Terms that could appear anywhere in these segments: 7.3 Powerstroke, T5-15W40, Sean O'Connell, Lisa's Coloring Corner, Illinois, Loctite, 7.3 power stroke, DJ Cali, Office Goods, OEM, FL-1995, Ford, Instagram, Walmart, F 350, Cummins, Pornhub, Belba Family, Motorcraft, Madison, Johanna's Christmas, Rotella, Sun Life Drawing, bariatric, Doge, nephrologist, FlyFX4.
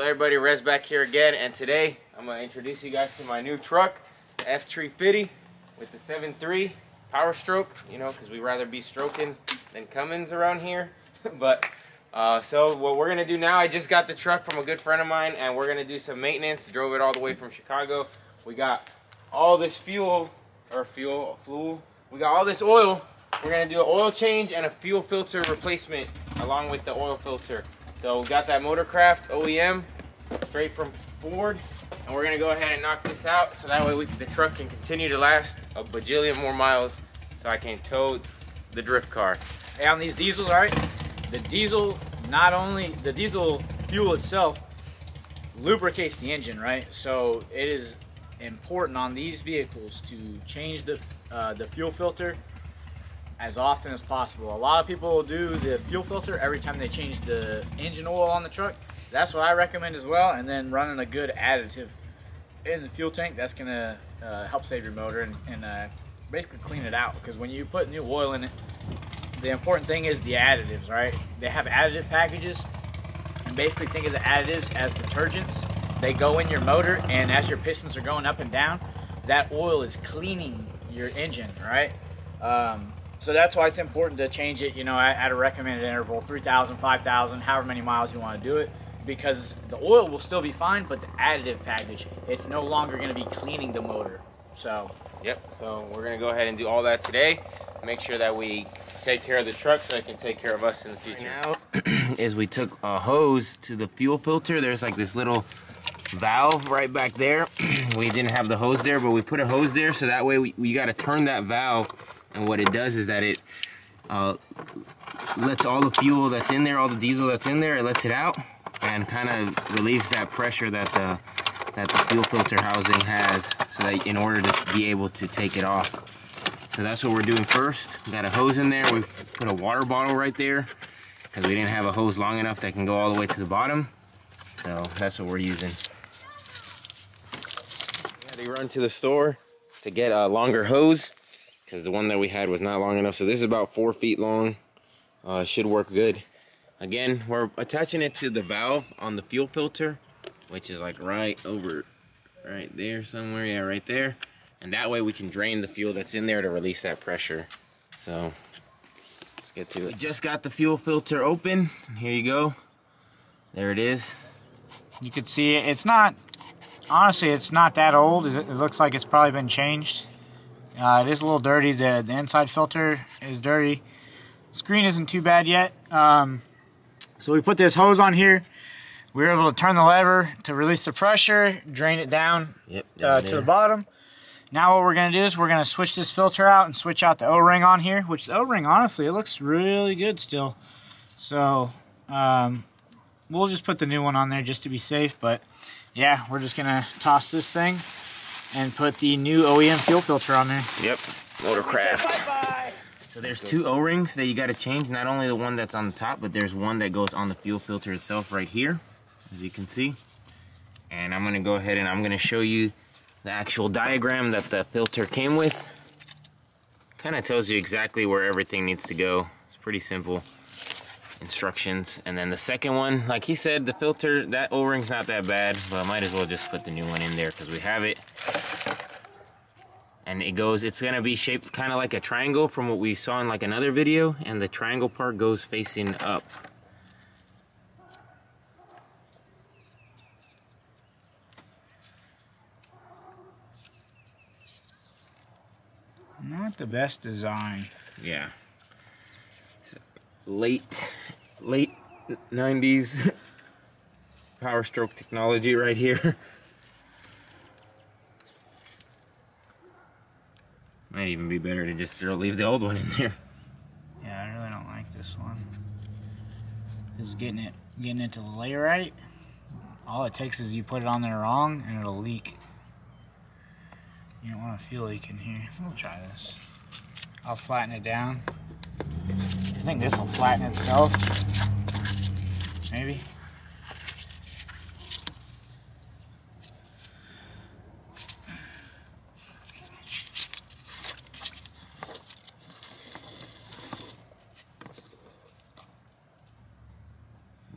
up everybody, Rez back here again, and today I'm going to introduce you guys to my new truck, the F 350 with the 7.3 power stroke, you know, because we'd rather be stroking than Cummins around here. But so what we're going to do now, I just got the truck from a good friend of mine and we're going to do some maintenance. Drove it all the way from Chicago. We got all this fuel, we got all this oil. We're going to do an oil change and a fuel filter replacement along with the oil filter. So we got that Motorcraft OEM straight from Ford, and we're gonna go ahead and knock this out so that way the truck can continue to last a bajillion more miles so I can tow the drift car. Hey, on these diesels, all right? The diesel, not only, the diesel fuel itself lubricates the engine, right? So it is important on these vehicles to change the fuel filter as often as possible. A lot of people do the fuel filter every time they change the engine oil on the truck. That's what I recommend as well, and then running a good additive in the fuel tank. That's gonna help save your motor and basically clean it out, because when you put new oil in it, the important thing is the additives, right? They have additive packages, and basically think of the additives as detergents. They go in your motor, and as your pistons are going up and down, that oil is cleaning your engine, right? So that's why it's important to change it, you know, at a recommended interval, 3,000, 5,000, however many miles you want to do it, because the oil will still be fine, but the additive package, it's no longer going to be cleaning the motor. So, yep, so we're going to go ahead and do all that today. Make sure that we take care of the truck so it can take care of us in the future. Right now, is we took a hose to the fuel filter. There's like this little valve right back there. We didn't have the hose there, but we put a hose there, so that way we got to turn that valve. And what it does is that it lets all the fuel that's in there, all the diesel that's in there, it lets it out and kind of relieves that pressure that the fuel filter housing has, so that in order to be able to take it off. So that's what we're doing first. We got a hose in there. We put a water bottle right there because we didn't have a hose long enough that can go all the way to the bottom. So that's what we're using. We had to run to the store to get a longer hose, because the one that we had was not long enough. So this is about 4 feet long. Should work good. Again, we're attaching it to the valve on the fuel filter, which is like right over, right there somewhere. Yeah, right there. And that way we can drain the fuel that's in there to release that pressure. So let's get to it. We just got the fuel filter open. Here you go. There it is. You could see it. It's not, honestly, it's not that old. It looks like it's probably been changed. It is a little dirty. The inside filter is dirty. Screen isn't too bad yet. So we put this hose on here. We were able to turn the lever to release the pressure, drain it down, to the bottom. Now what we're going to do is we're going to switch this filter out and switch out the O-ring on here, which the O-ring, honestly, it looks really good still. So we'll just put the new one on there just to be safe. But yeah, we're just going to toss this thing and put the new OEM fuel filter on there. Yep, Motorcraft. Bye-bye. So there's two O-rings that you gotta change, not only the one that's on the top, but there's one that goes on the fuel filter itself right here, as you can see. And I'm gonna go ahead and I'm gonna show you the actual diagram that the filter came with. Kinda tells you exactly where everything needs to go. It's pretty simple instructions. And then the second one, like he said, the filter, that O-ring's not that bad, but I might as well just put the new one in there because we have it. And it goes, it's gonna be shaped kind of like a triangle from what we saw in like another video, and the triangle part goes facing up. Not the best design. Yeah. Late 90s power stroke technology right here. Might even be better to just leave the old one in there. Yeah, I really don't like this one. Just getting it to lay right. All it takes is you put it on there wrong and it'll leak. You don't want to feel leak in here. We'll try this. I'll flatten it down. I think this will flatten itself. Maybe.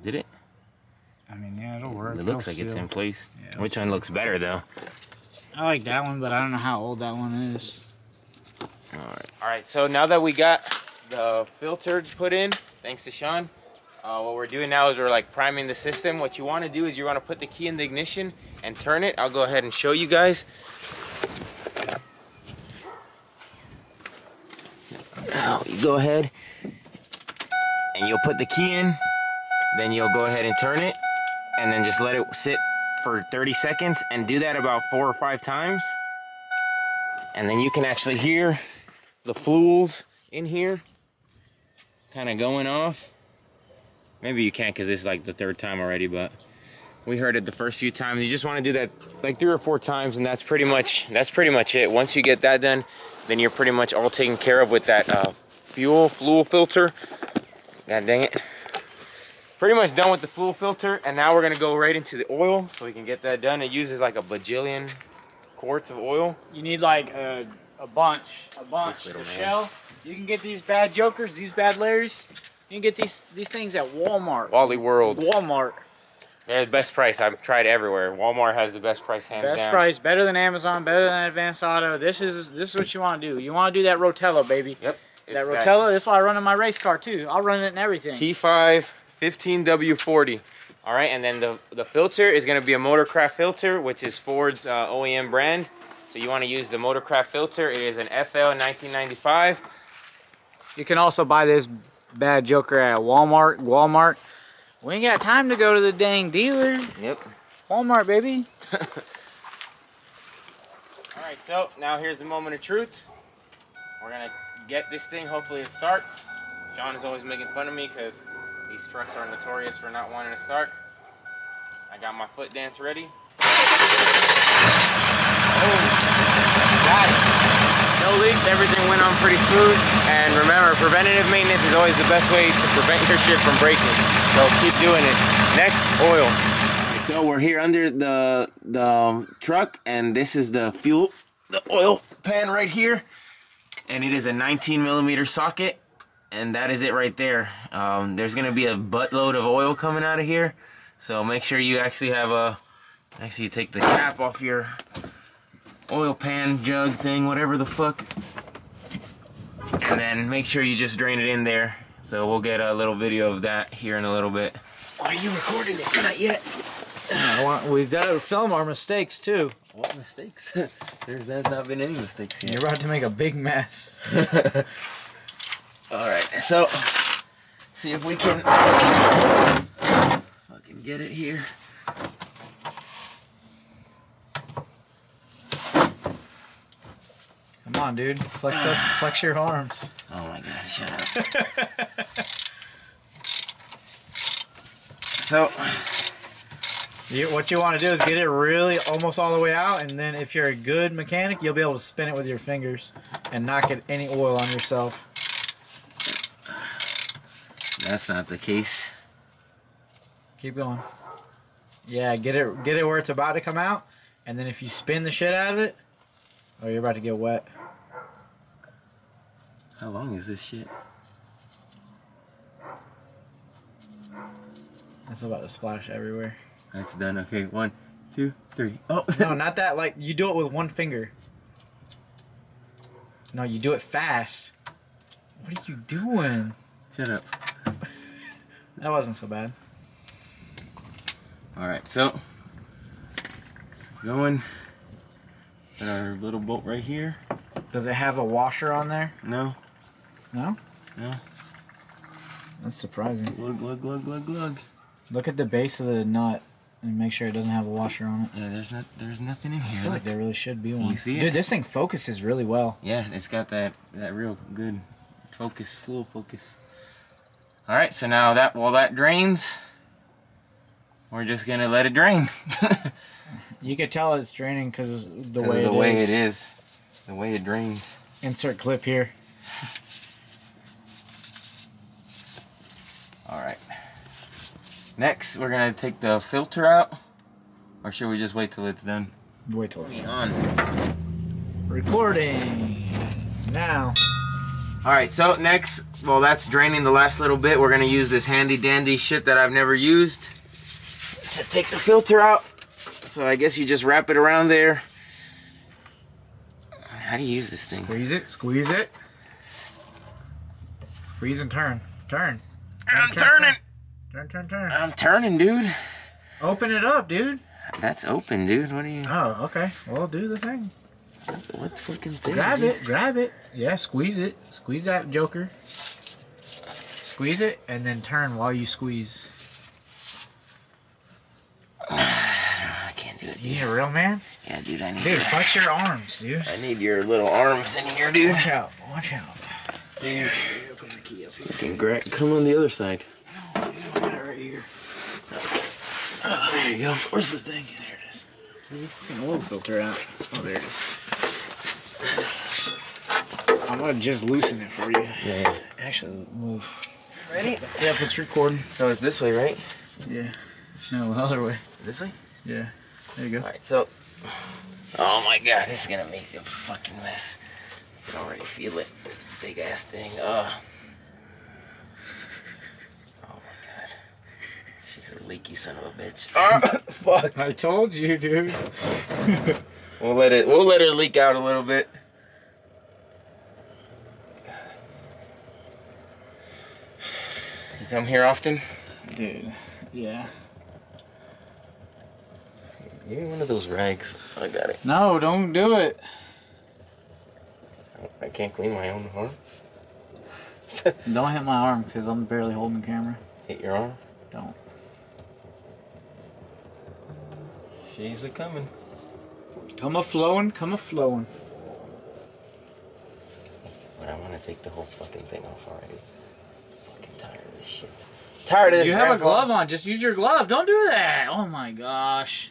Did it? I mean, yeah, it'll work. It looks like it's in place. Yeah, which one looks better, though? I like that one, but I don't know how old that one is. All right. So now that we got the filter put in, thanks to Sean, what we're doing now is we're like priming the system. What you want to do is you want to put the key in the ignition and turn it. I'll go ahead and show you guys. Now you go ahead and you'll put the key in, then you'll go ahead and turn it, and then just let it sit for 30 seconds and do that about 4 or 5 times. And then you can actually hear the flules in here kind of going off. Maybe you can't because this is like the 3rd time already, but we heard it the first few times. You just want to do that like 3 or 4 times, and that's pretty much it. Once you get that done, then you're pretty much all taken care of with that fuel filter. God dang it. Pretty much done with the fuel filter, and now we're going to go right into the oil so we can get that done. It uses like a bajillion quarts of oil. You need like a bunch of shell. You can get these bad jokers, these bad Larrys. You can get these things at Walmart. Wally World. Walmart. Yeah, the best price. I've tried everywhere. Walmart has the best price, hands down. Best price, better than Amazon, better than Advance Auto. This is what you want to do. You want to do that Rotella, baby. Yep. That Rotella. That's why I run in my race car too. I'll run it in everything. T5-15W40. All right, and then the filter is going to be a Motorcraft filter, which is Ford's OEM brand. So you want to use the Motorcraft filter. It is an FL-1995. You can also buy this bad joker at Walmart. Walmart. We ain't got time to go to the dang dealer. Yep. Walmart, baby. All right, so now here's the moment of truth. We're going to get this thing. Hopefully it starts. Sean is always making fun of me because these trucks are notorious for not wanting to start. I got my foot dance ready. Oh, got it. No leaks. Everything went on pretty smooth. And remember, preventative maintenance is always the best way to prevent your shit from breaking. So keep doing it. Next, oil. So we're here under the truck, and this is the oil pan right here, and it is a 19mm socket, and that is it right there. There's gonna be a buttload of oil coming out of here, so make sure you actually have a take the cap off your oil pan jug thing, whatever the fuck, and then make sure you just drain it in there. So we'll get a little video of that here in a little bit. Are you recording it? Not yet. We've got to film our mistakes too. What mistakes? There's not been any mistakes yet. You're about to make a big mess. All right, so see if we can fucking get it here. Come on, dude. Flex your arms. Oh my god, shut up. So what you want to do is get it really almost all the way out, and then if you're a good mechanic, you'll be able to spin it with your fingers and not get any oil on yourself. That's not the case. Keep going. Yeah, get it where it's about to come out, and then if you spin the shit out of it, oh, you're about to get wet. How long is this shit? That's about to splash everywhere. That's done. Okay, 1, 2, 3. Oh. No, not that. Like, you do it with one finger. No, you do it fast. What are you doing? Shut up. That wasn't so bad. Alright, so going at our little bolt right here. Does it have a washer on there? No. No? No. That's surprising. Look, look, look, look, look. Look at the base of the nut and make sure it doesn't have a washer on it. Yeah, there's nothing in here. I feel like there really should be one. You see it? Dude, this thing focuses really well. Yeah, it's got that real good focus, full focus. All right, so now that while that drains, we're just gonna let it drain. You can tell it's draining because the way it is. The way it drains. Insert clip here. Alright. Next, we're going to take the filter out. Or should we just wait till it's done? Wait till it's done. On. Recording. Now. Alright, so next, well, that's draining the last little bit. We're going to use this handy dandy shit that I've never used. to take the filter out. So I guess you just wrap it around there. How do you use this thing? Squeeze it, squeeze it. Squeeze and turn. Turn. I'm turning. Turn, turn, turn. I'm turning, dude. Open it up, dude. That's open, dude. What are you... Oh, okay. Well, do the thing. What the fucking thing? Grab it. Grab it. Yeah, squeeze it. Squeeze that joker. Squeeze it, and then turn while you squeeze. I can't do it, dude. You need a real man? Yeah, dude, I need... Dude, flex your arms, dude. I need your little arms in here, dude. Watch out. Watch out. Dude. Put the key up here. Come on the other side. No, dude, I got it right here. Oh, there you go. Where's the thing? There it is. Where's the fucking oil filter out? Oh, there it is. I'm gonna just loosen it for you. Yeah, yeah. Actually, move. Ready? Yeah, it's recording. So it's this way, right? Yeah. No, the other way. This way? Yeah. There you go. Alright, so... Oh my god, this is gonna make a fucking mess. I can already feel it. This big ass thing. Leaky son of a bitch. Fuck. I told you, dude. We'll let her leak out a little bit. You come here often? Dude, yeah. Give me one of those rags. I got it. No, don't do it. I can't clean my own arm. Don't hit my arm because I'm barely holding the camera. Hit your arm? Don't. She's a-coming. Come a-flowing, come a-flowing. But I want to take the whole fucking thing off already. I'm fucking tired of this shit. Tired of this. You have a glove on. Just use your glove. Don't do that. Oh my gosh.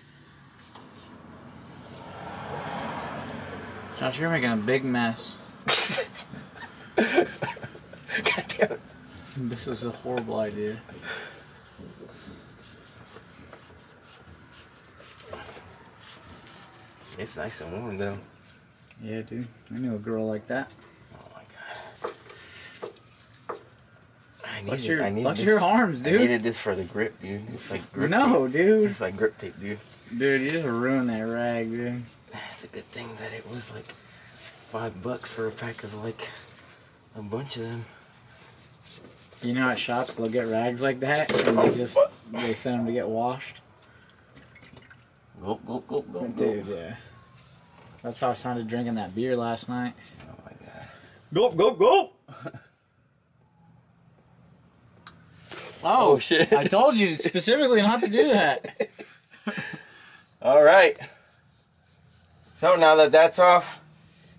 Josh, you're making a big mess. God damn it. This was a horrible idea. It's nice and warm though. Yeah, dude. I knew a girl like that. Oh my god. Flex your arms, dude. I needed this for the grip, dude. It's like grip tape. Dude. It's like grip tape, dude. Dude, you just ruined that rag, dude. It's a good thing that it was like $5 for a pack of like a bunch of them. You know at shops they'll get rags like that and they send them to get washed. Go, go, go, go, dude, go. Yeah. That's how I started drinking that beer last night. Oh my god. Go, go, go! Oh shit. I told you specifically not to do that. Alright. So now that that's off,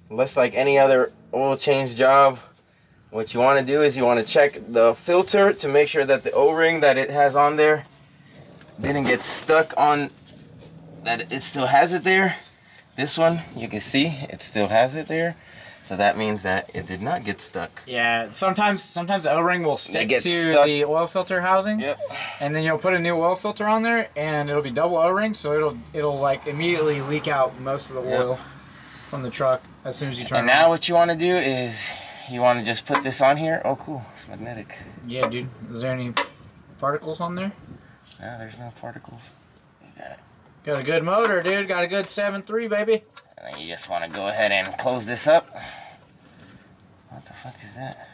unless like any other oil change job, what you want to do is you want to check the filter to make sure that the O-ring that it has on there didn't get stuck on... that it still has it there. This one, you can see it still has it there, so that means that it did not get stuck. Yeah, sometimes the O-ring will stick to the oil filter housing. Yep. And then you'll put a new oil filter on there and it'll be double O-ring, so it'll like immediately leak out most of the oil from the truck as soon as you turn it on. And now what you want to do is you want to just put this on here. Oh cool, it's magnetic. Yeah dude, is there any particles on there? No, there's no particles. You got it. Got a good motor, dude. Got a good 7.3, baby. And then you just want to go ahead and close this up. What the fuck is that?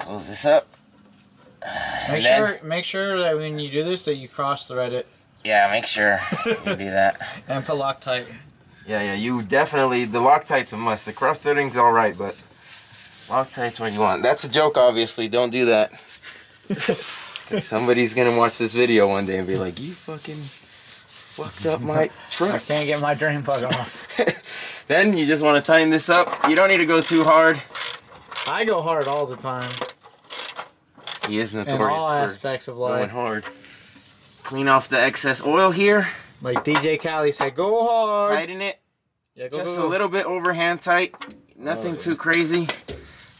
Close this up. Make sure that when you do this that you cross-thread it. Yeah, make sure you do that. And put Loctite. Yeah, yeah. You definitely, the Loctite's a must. The cross-threading's all right, but Loctite's what you want. That's a joke, obviously. Don't do that. Somebody's gonna watch this video one day and be like, you fucking fucked up my truck. I can't get my drain plug off. Then you just want to tighten this up. You don't need to go too hard. I go hard all the time. He is notorious in all aspects of life. Going hard. Clean off the excess oil here. Like DJ Cali said, go hard. Tighten it. Yeah, go, just go, go. A little bit overhand tight. Nothing too crazy.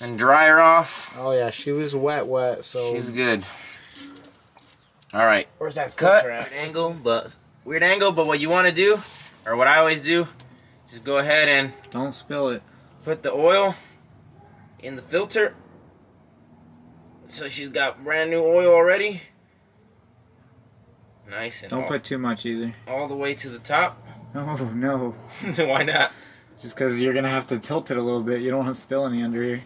And dry her off. Oh yeah, she was wet, so she's good. All right. Where's that filter at? Weird angle, but what you want to do, or what I always do, just go ahead and don't spill it. Put the oil in the filter. So she's got brand new oil already. Nice. And don't put too much either. All the way to the top? Oh, no. So why not? Just because you're going to have to tilt it a little bit. You don't want to spill any under here.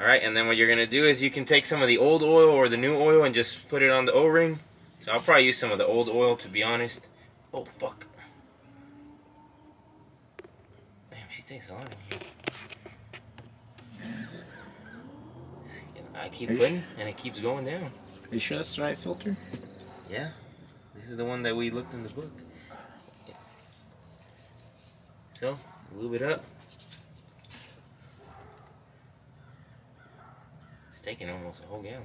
All right, and then what you're going to do is you can take some of the old oil or the new oil and just put it on the O-ring. So I'll probably use some of the old oil, to be honest. Oh, fuck. Damn, she takes a lot in here. I keep putting, and it keeps going down. Are you sure that's the right filter? Yeah. This is the one that we looked in the book. Yeah. So, lube it up. It's taking almost a whole gallon.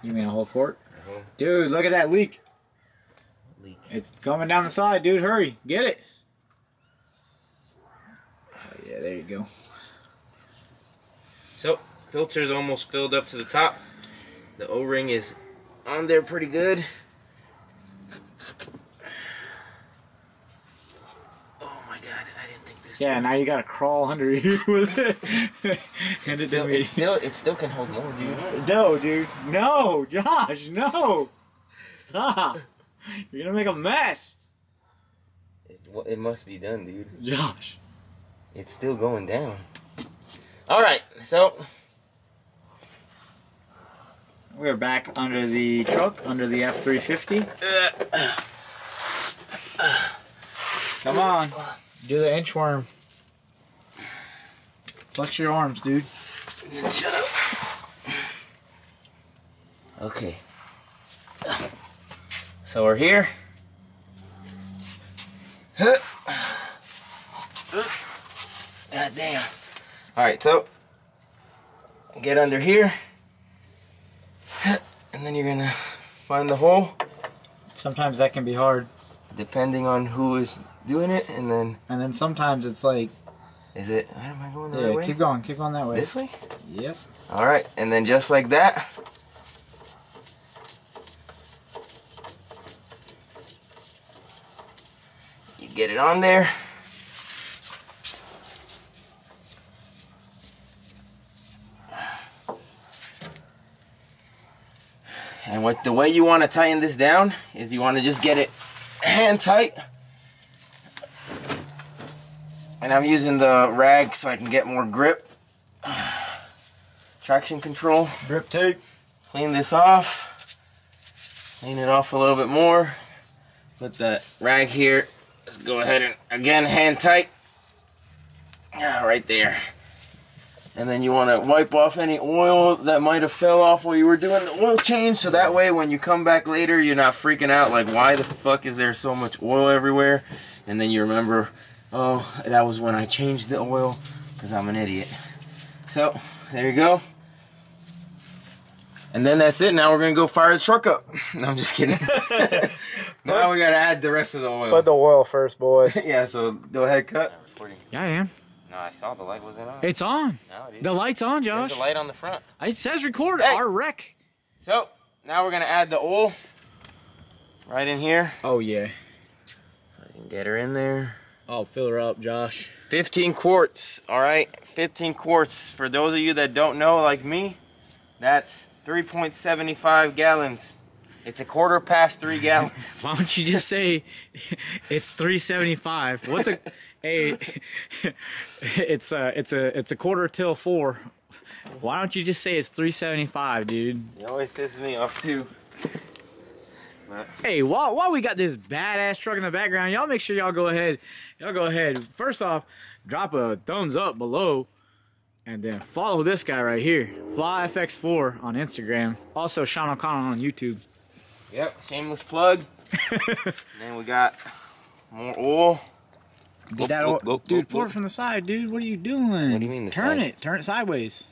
You mean a whole quart? A whole... Dude, look at that leak. It's coming down the side, dude. Hurry. Get it. Oh, yeah, there you go. So, filter's almost filled up to the top. The O-ring is on there pretty good. Oh my god, I didn't think this. Yeah, now you gotta crawl under here with it. And it still can hold more, dude. No, dude. No, Josh, no. Stop. You're gonna make a mess. It must be done, dude. Josh. It's still going down. Alright, so we're back under the truck, under the F 350. Come on, do the inchworm. Flex your arms, dude. Shut up. Okay. So we're here. God damn. All right, so get under here. And then you're gonna find the hole. Sometimes that can be hard, depending on who is doing it, and then sometimes it's like, is it? Am I going the right way? Keep going that way. This way? Yep. All right, and then just like that. You get it on there. And what the way you want to tighten this down is you want to just get it hand tight. And I'm using the rag so I can get more grip. Traction control. Grip tape. Clean this off. Clean it off a little bit more. Put the rag here. Let's go ahead and again hand tight. Right there. And then you want to wipe off any oil that might have fell off while you were doing the oil change, so that way when you come back later you're not freaking out like, why the fuck is there so much oil everywhere? And then you remember, oh, that was when I changed the oil because I'm an idiot. So there you go. And then that's it. Now we're going to go fire the truck up. No, I'm just kidding. Now we got to add the rest of the oil. Put the oil first, boys. Yeah, so go ahead, cut. Yeah, I am. No, I saw the light wasn't on. It's on. No, it isn't. The light's on, Josh. There's a light on the front. It says record. Hey. Our wreck. So, now we're going to add the oil right in here. Oh, yeah. I can get her in there. Oh, fill her up, Josh. 15 quarts, all right? 15 quarts. For those of you that don't know, like me, that's 3.75 gallons. It's a quarter past 3 gallons. Why don't you just say it's 3.75? What's a... Hey, it's a quarter till 4. Why don't you just say it's 3.75, dude? You always piss me off too. But. Hey, while we got this badass truck in the background, y'all make sure y'all go ahead. Y'all go ahead. First off, drop a thumbs up below, and then follow this guy right here, FlyFX4 on Instagram. Also, Sean O'Connell on YouTube. Yep, shameless plug. And then we got more oil. Get that oil. Dude, pour it from the side, dude. What are you doing? What do you mean the side? Turn it. Turn it sideways.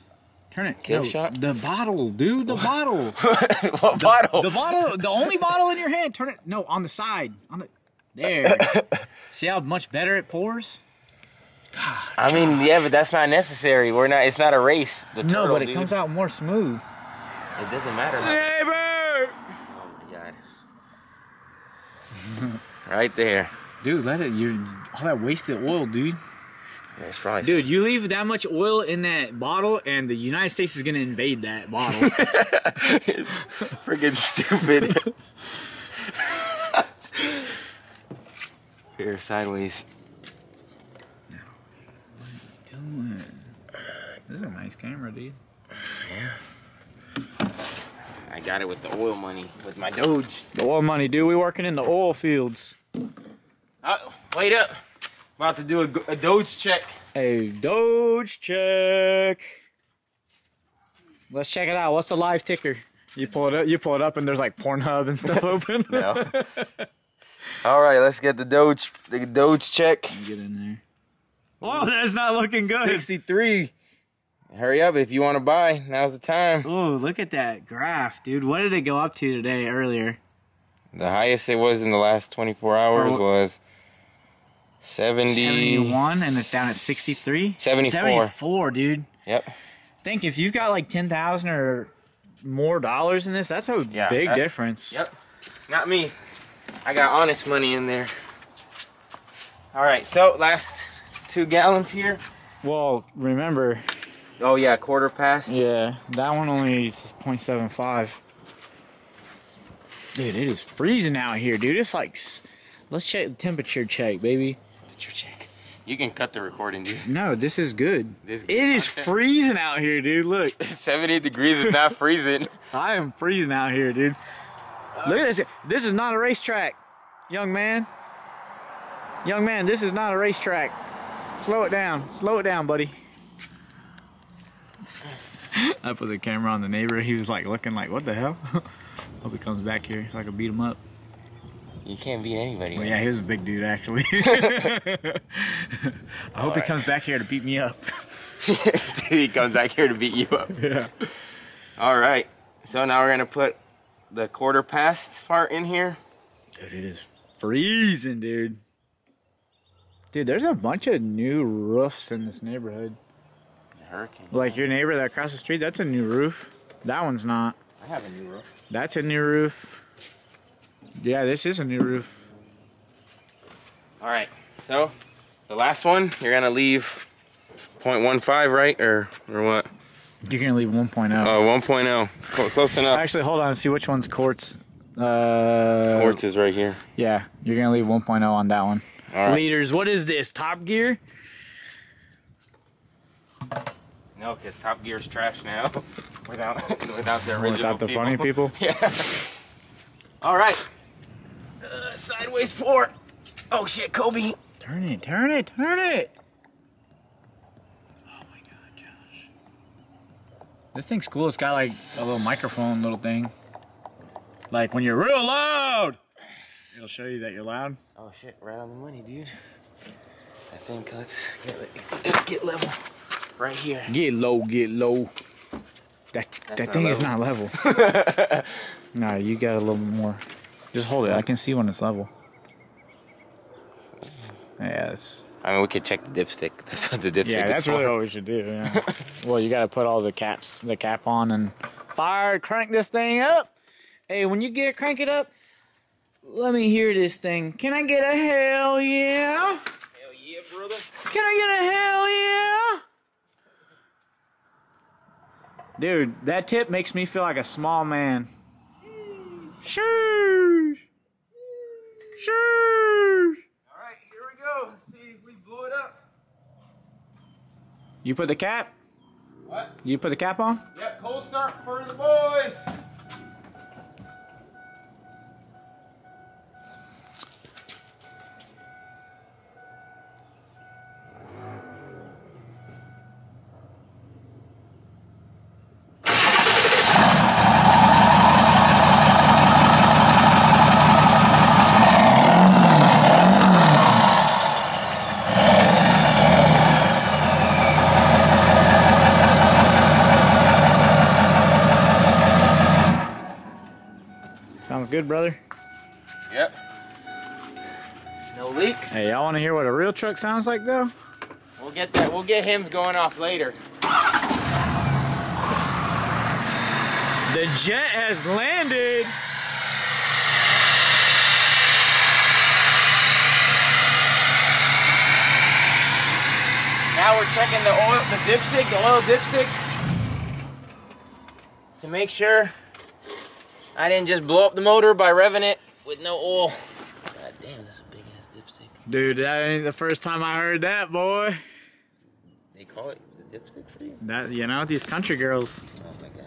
Turn it. Kill shot? The bottle, dude. The bottle. What bottle? The bottle. The only bottle in your hand. Turn it. No, on the side. On the. There. See how much better it pours? God. I mean, yeah, but that's not necessary. We're not. It's not a race. The turtle, no, but it comes out more smooth. It doesn't matter. Neighbor! Oh, my God. Right there. Dude, let it. All that wasted oil, dude. That's right. Dude, you leave that much oil in that bottle, and the United States is gonna invade that bottle. Freaking stupid. Rear sideways. No. What are you doing? This is a nice camera, dude. Yeah. I got it with the oil money, with my Doge. The oil money, dude. We working in the oil fields. Oh, wait up. About to do a Doge check. A Doge check. Let's check it out. What's the live ticker? You pull it up and there's like Pornhub and stuff open. No. All right, let's get the Doge check. Get in there. Oh, that's not looking good. 63. Hurry up if you want to buy. Now's the time. Oh, look at that graph, dude. What did it go up to today earlier? The highest it was in the last 24 hours was 71, and it's down at 63. 74, dude. Yep. Think if you've got like 10,000 or more dollars in this, that's a big difference. Yep. Not me. I got honest money in there. All right. So last 2 gallons here. Well, remember. Oh yeah, quarter past. Yeah, that one only is 0.75. Dude, it is freezing out here, dude. It's like, let's check the temperature check, baby. Temperature check. You can cut the recording, dude. No, this is good. It is freezing out here, dude. Look. 70 degrees is not freezing. I am freezing out here, dude. Look at this. This is not a racetrack, young man. Young man, this is not a racetrack. Slow it down. Slow it down, buddy. I put the camera on the neighbor. He was like looking like, what the hell? Hope he comes back here so I can beat him up. You can't beat anybody. Well, yeah, he was a big dude, actually. I hope he comes back here to beat me up. He comes back here to beat you up. Yeah. All right. So now we're going to put the quarter past part in here. Dude, it is freezing, dude. Dude, there's a bunch of new roofs in this neighborhood. The hurricane. Like your neighbor that across the street, that's a new roof. That one's not. I have a new roof. That's a new roof. Yeah, this is a new roof. All right, so the last one, you're gonna leave 0.15, right, or what? You're gonna leave 1.0. Oh, 1.0, close enough. Actually, hold on, see which one's quartz. Quartz is right here. Yeah, you're gonna leave 1.0 on that one. All right. Leaders, what is this, Top Gear? No, because Top Gear's trash now. without the original. Without the people. Funny people. Yeah. All right. Sideways four. Oh shit, Kobe. Turn it, turn it, turn it. Oh my god, Josh. This thing's cool. It's got like a little microphone little thing. Like when you're real loud, it'll show you that you're loud. Oh shit, right on the money, dude. I think let's get level right here. Get low, get low. That thing is not level. No, you got a little bit more. Just hold it. I can see when it's level. Yes. Yeah, I mean, we could check the dipstick. That's what the dipstick is. Yeah, that's really what we should do. Yeah. Well, you got to put all the cap on and fire. Crank this thing up. Hey, when you get it, crank it up. Let me hear this thing. Can I get a hell yeah? Hell yeah, brother. Can I get a hell yeah? Dude, that tip makes me feel like a small man. Sheesh! Sheesh! All right, here we go. See if we blew it up. You put the cap? What? You put the cap on? Yep, cold start for the boys. Good, brother. Yep. No leaks. Hey, y'all want to hear what a real truck sounds like, though? We'll get that. We'll get him going off later. The jet has landed. Now we're checking the oil, the dipstick, the oil dipstick, to make sure I didn't just blow up the motor by revving it with no oil. God damn, that's a big ass dipstick. Dude, that ain't the first time I heard that, boy. They call it the dipstick for you? That, you know, these country girls. Oh my god.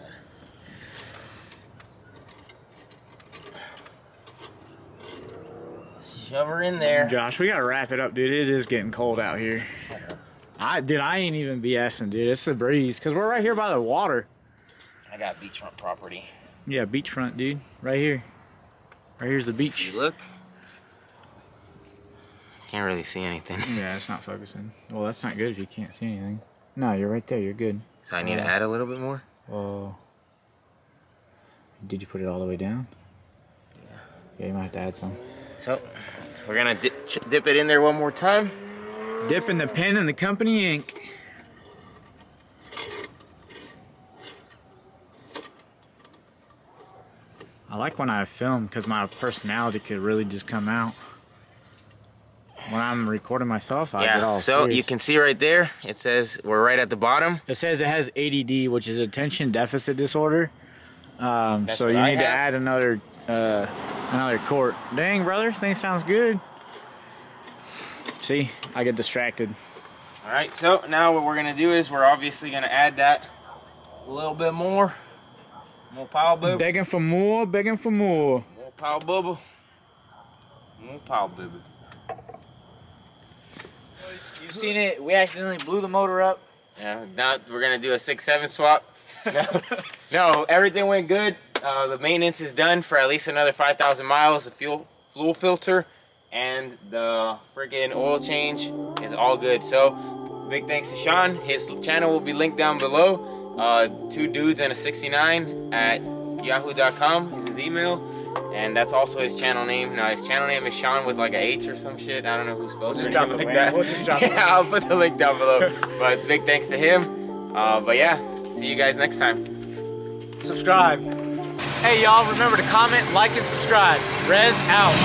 Shove her in there. Josh, we gotta wrap it up, dude. It is getting cold out here. Dude, I ain't even BSing, dude. It's the breeze, because we're right here by the water. I got beachfront property. Yeah, beachfront, dude. Right here. Right here's the beach. You look. Can't really see anything. Yeah, it's not focusing. Well, that's not good if you can't see anything. No, you're right there. You're good. So I need to add a little bit more? Well, did you put it all the way down? Yeah. Yeah, you might have to add some. So, we're going to dip it in there one more time. Dipping the pen in the company ink. I like when I film because my personality could really just come out. When I'm recording myself, I get all serious. You can see right there, it says we're right at the bottom. It says it has ADD, which is attention deficit disorder. So you need to add another quart. Dang, brother, thing sounds good. See, I get distracted. All right, so now what we're going to do is we're obviously going to add that a little bit more. More power bubble. Begging for more, begging for more. More power bubble. More power bubble. You've seen it. We accidentally blew the motor up. Yeah. Now we're gonna do a 6-7 swap. No, everything went good. The maintenance is done for at least another 5,000 miles. The fuel filter, and the freaking oil change is all good. So, big thanks to Sean. His channel will be linked down below. Two dudes and a 69 at yahoo.com is his email. And that's also his channel name. Now his channel name is Sean with like a H or some shit. I don't know who's supposed to drop it like that. We'll just drop it. I'll put the link down below. But big thanks to him. But yeah, see you guys next time. Subscribe. Hey y'all, remember to comment, like, and subscribe. Rez out.